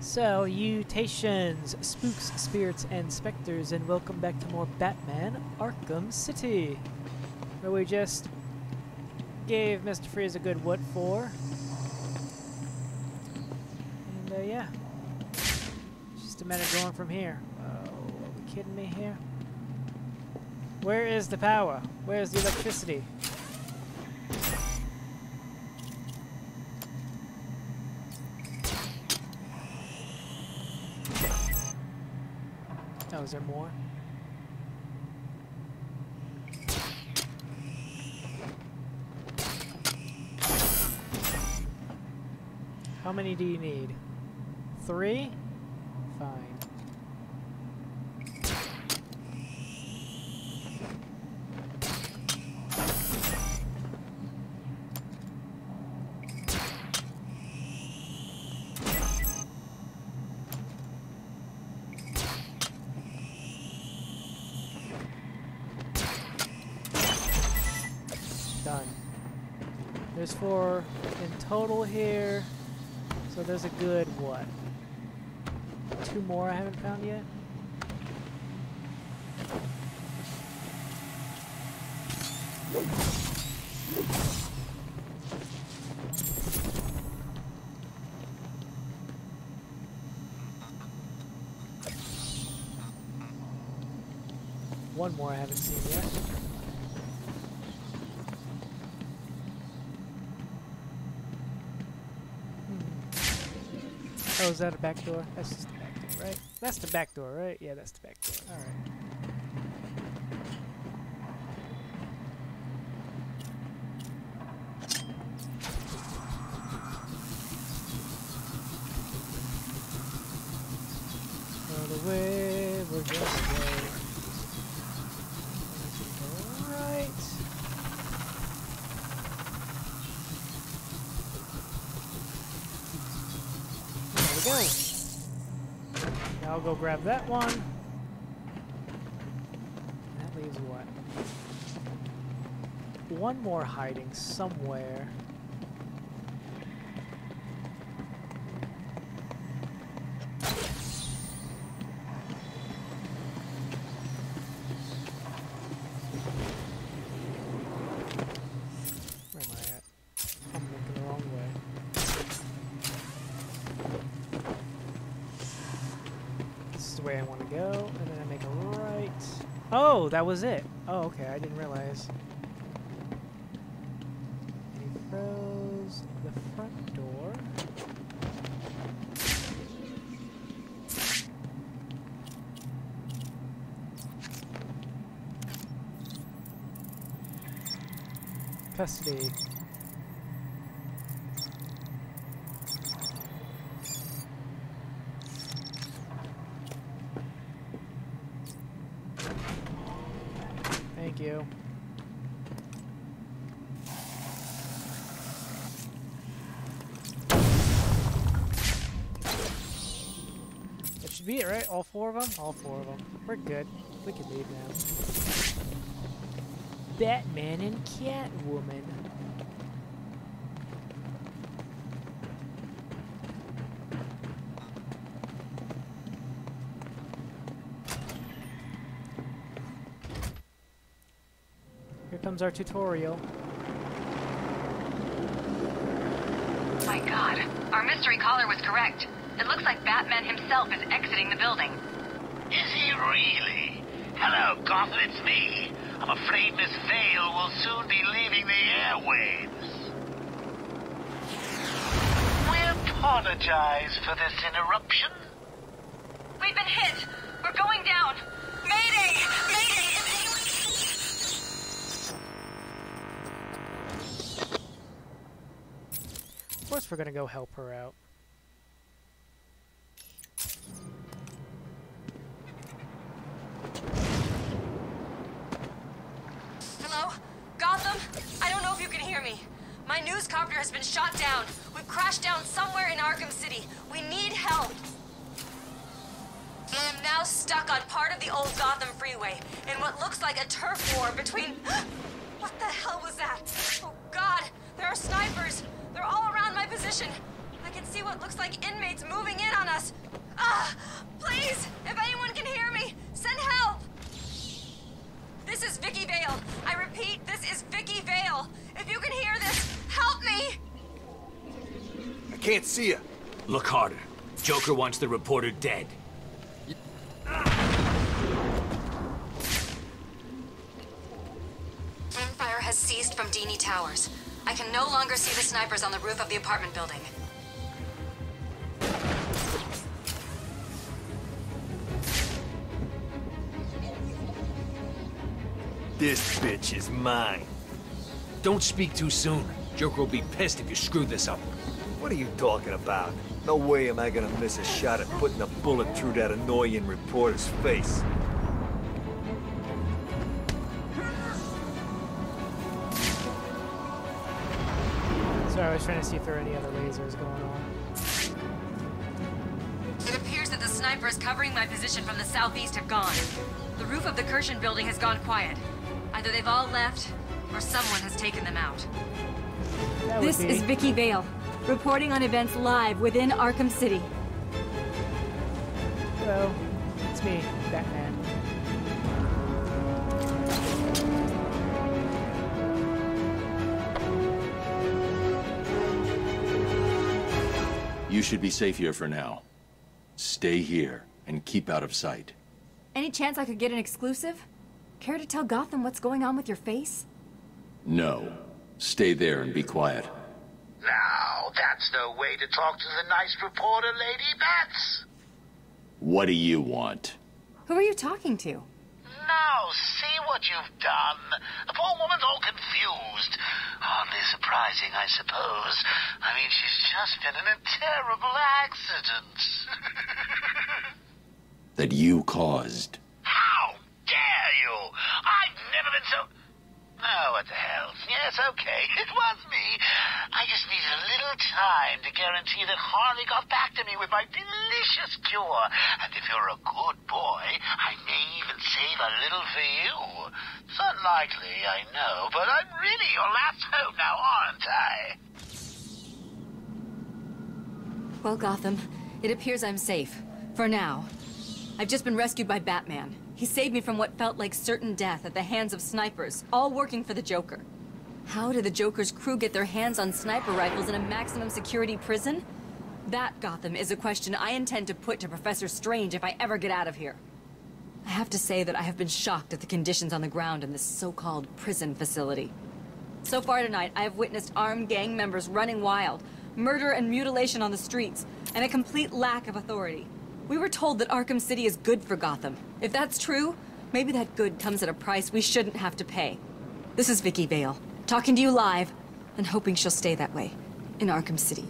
Salutations, spooks, spirits, and specters, and welcome back to more Batman Arkham City, where we just gave Mr. Freeze a good what for. And yeah, it's just a matter of going from here. Oh, are you kidding me here? Where is the power? Where is the electricity? Oh, is there more? How many do you need? 3? Fine. There's 4 in total here, so there's a good, what, 2 more I haven't found yet? One more I haven't seen yet. Oh, is that a back door? That's just the back door, right? That's the back door, right? Yeah, that's the back door. Alright. All the way, we're just going. Alright. Go. Now I'll go grab that one. That leaves what? One more hiding somewhere. I want to go, and then I make a right. Oh, that was it. Oh, okay, I didn't realize. He froze the front door. Custody. You. That should be it, right? All 4 of them? All 4 of them. We're good. We can leave now. Batman and Catwoman. Comes our tutorial. My God, our mystery caller was correct. It looks like Batman himself is exiting the building. Is he really? Hello, Gotham, it's me. I'm afraid Miss Vale will soon be leaving the airwaves. We apologize for this interruption. We've been hit. We're going down. Mayday! Mayday! Of course we're gonna go help her out. Hello? Gotham? I don't know if you can hear me. My news copter has been shot down. We've crashed down somewhere in Arkham City. We need help. I am now stuck on part of the old Gotham freeway in what looks like a turf war between... What the hell was that? Oh, God! There are snipers! They're all around my position. I can see what looks like inmates moving in on us. Please, if anyone can hear me, send help. This is Vikki Vale. I repeat, this is Vikki Vale. If you can hear this, help me. I can't see you. Look harder. Joker wants the reporter dead. Gunfire has ceased from Dini Towers. I can no longer see the snipers on the roof of the apartment building. This bitch is mine. Don't speak too soon. Joker will be pissed if you screw this up. What are you talking about? No way am I gonna miss a shot at putting a bullet through that annoying reporter's face. Sorry, I was trying to see if there were any other lasers going on. It appears that the snipers covering my position from the southeast have gone. The roof of the Kirshen building has gone quiet. Either they've all left, or someone has taken them out. This is Vikki Vale, reporting on events live within Arkham City. Hello, it's me, Batman. You should be safe here for now. Stay here and keep out of sight. Any chance I could get an exclusive? Care to tell Gotham what's going on with your face? No. Stay there and be quiet. Now, that's no way to talk to the nice reporter, Lady Bats! What do you want? Who are you talking to? Now, see what you've done. The poor woman's all confused. Hardly surprising, I suppose. I mean, she's just been in a terrible accident. That you caused. How dare you! I've never been so... Oh, what the hell. Yes, okay, it was me. I just needed a little time to guarantee that Harley got back to me with my delicious cure. And if you're a good boy, I may even save a little for you. It's unlikely, I know, but I'm really your last hope now, aren't I? Well, Gotham, it appears I'm safe. For now. I've just been rescued by Batman. He saved me from what felt like certain death at the hands of snipers, all working for the Joker. How did the Joker's crew get their hands on sniper rifles in a maximum security prison? That, Gotham, is a question I intend to put to Professor Strange if I ever get out of here. I have to say that I have been shocked at the conditions on the ground in this so-called prison facility. So far tonight, I have witnessed armed gang members running wild, murder and mutilation on the streets, and a complete lack of authority. We were told that Arkham City is good for Gotham. If that's true, maybe that good comes at a price we shouldn't have to pay. This is Vikki Vale, talking to you live, and hoping she'll stay that way, in Arkham City.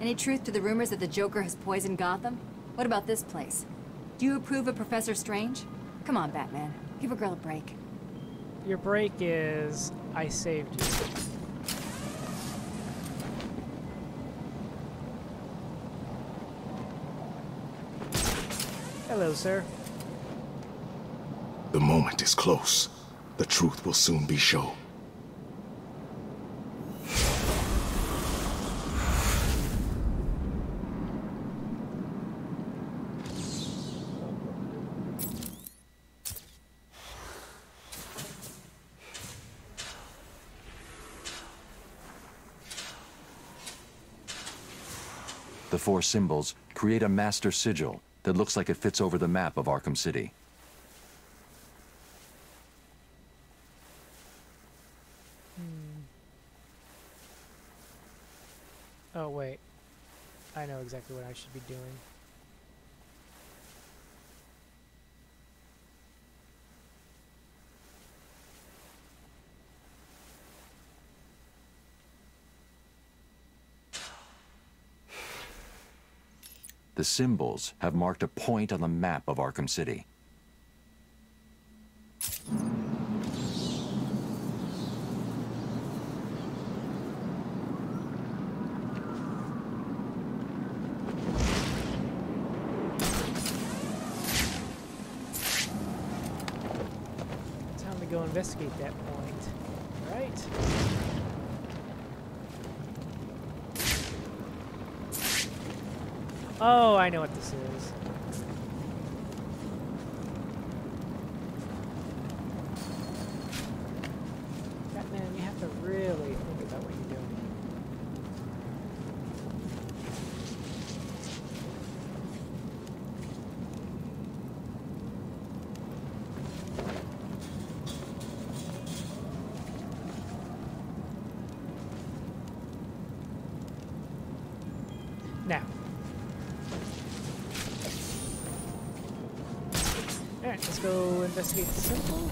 Any truth to the rumors that the Joker has poisoned Gotham? What about this place? Do you approve of Professor Strange? Come on, Batman. Give a girl a break. Your break is... I saved you. Hello, sir. The moment is close. The truth will soon be shown. The four symbols create a master sigil that looks like it fits over the map of Arkham City. Oh, wait. I know exactly what I should be doing. The symbols have marked a point on the map of Arkham City. Time to go investigate that point. All right. Oh, I know what this is. Batman, you have to really think about what you're doing. Now. Alright, let's go investigate the temple.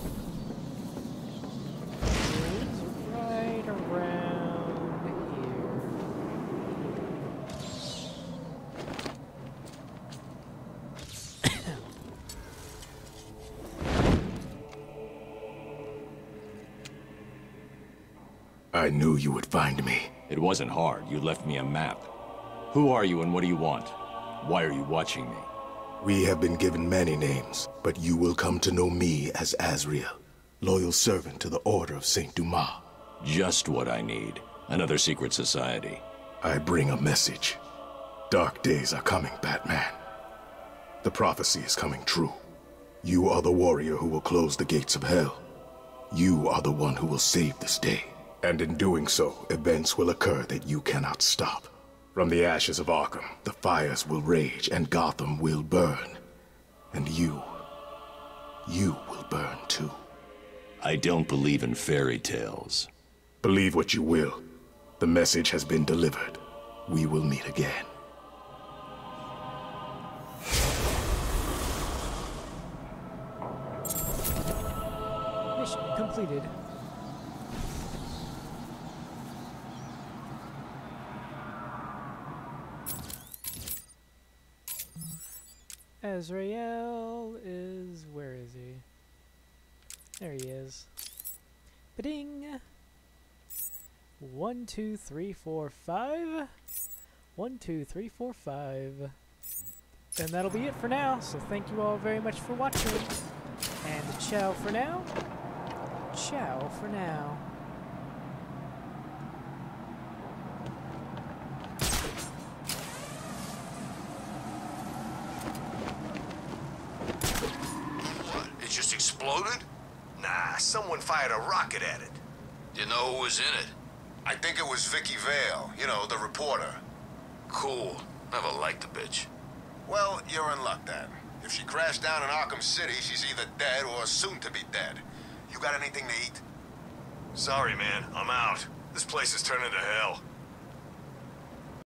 It's right around here. I knew you would find me. It wasn't hard. You left me a map. Who are you and what do you want? Why are you watching me? We have been given many names, but you will come to know me as Azrael, loyal servant to the Order of Saint Dumas. Just what I need. Another secret society. I bring a message. Dark days are coming, Batman. The prophecy is coming true. You are the warrior who will close the gates of hell. You are the one who will save this day. And in doing so, events will occur that you cannot stop. From the ashes of Arkham, the fires will rage and Gotham will burn. And you will burn too. I don't believe in fairy tales. Believe what you will. The message has been delivered. We will meet again. Mission completed. Azrael is... where is he? There he is. Ba-ding! 1, 2, 3, 4, 5. 1, 2, 3, 4, 5. And that'll be it for now, so thank you all very much for watching. And ciao for now. Ciao for now. Exploded? Nah, someone fired a rocket at it. Do you know who was in it? I think it was Vikki Vale, you know, the reporter. Cool. Never liked the bitch. Well, you're in luck then. If she crashed down in Arkham City, she's either dead or soon to be dead. You got anything to eat? Sorry, man. I'm out. This place is turning to hell.